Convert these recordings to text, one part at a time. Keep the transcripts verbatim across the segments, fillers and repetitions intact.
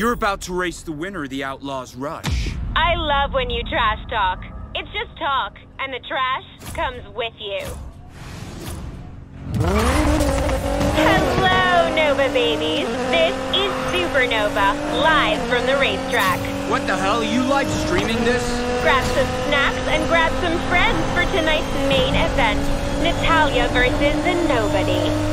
You're about to race the winner of the Outlaws Rush. I love when you trash talk. It's just talk, and the trash comes with you. Hello, Nova babies. This is Supernova, live from the racetrack. What the hell? Are you live streaming this? Grab some snacks and grab some friends for tonight's main event, Natalia versus the Nobody.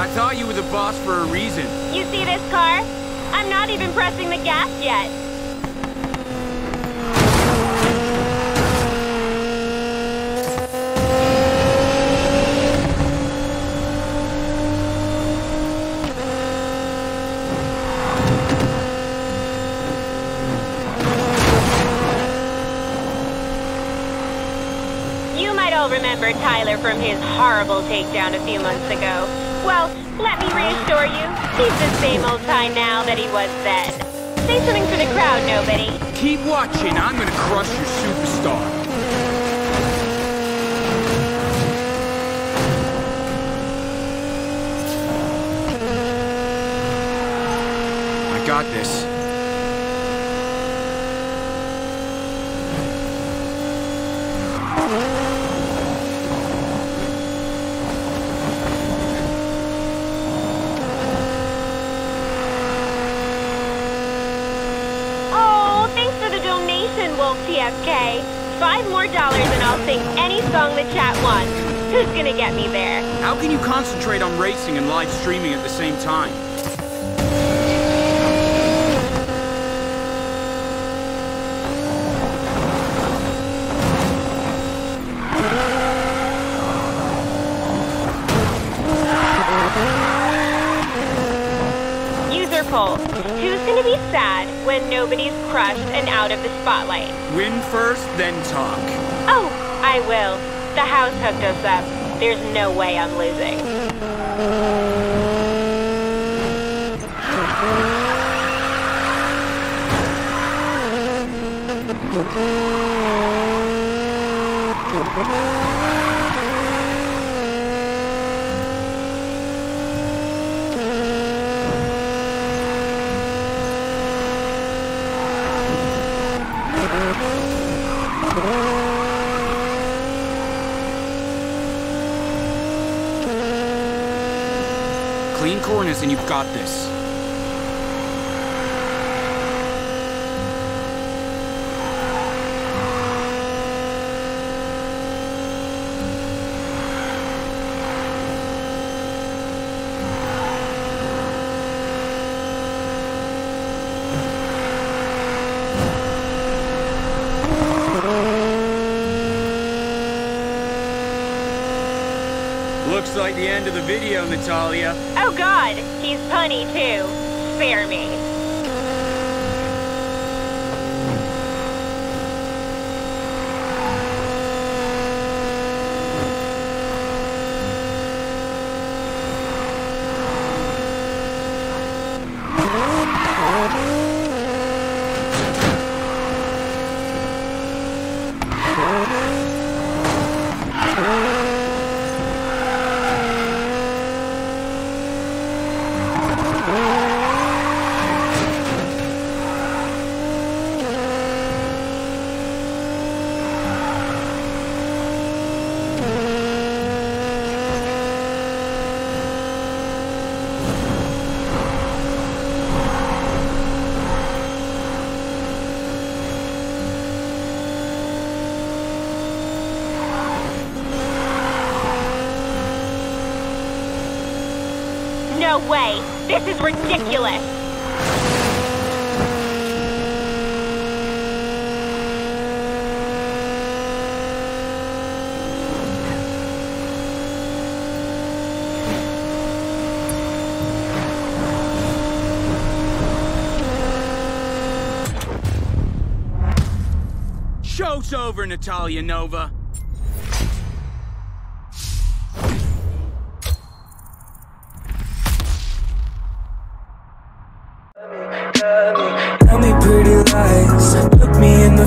I thought you were the boss for a reason. You see this car? I'm not even pressing the gas yet. You might all remember Tyler from his horrible takedown a few months ago. Well, let me reassure you, he's the same old Ty now that he was then. Say something for the crowd, Nobody. Keep watching. I'm gonna crush your superstar. I got this. T F K. Five more dollars and I'll sing any song the chat wants. Who's gonna get me there? How can you concentrate on racing and live streaming at the same time? User poll. Who's gonna be sad when Nobody's crushed and out of the spotlight? Win first, then talk. Oh, I will. The house hooked us up. There's no way I'm losing. Clean corners and you've got this. Looks like the end of the video, Natalia. Oh God, he's punny too. Spare me. No way! This is ridiculous! Show's over, Natalia Nova. Tell me pretty lies, look me in the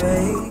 fake.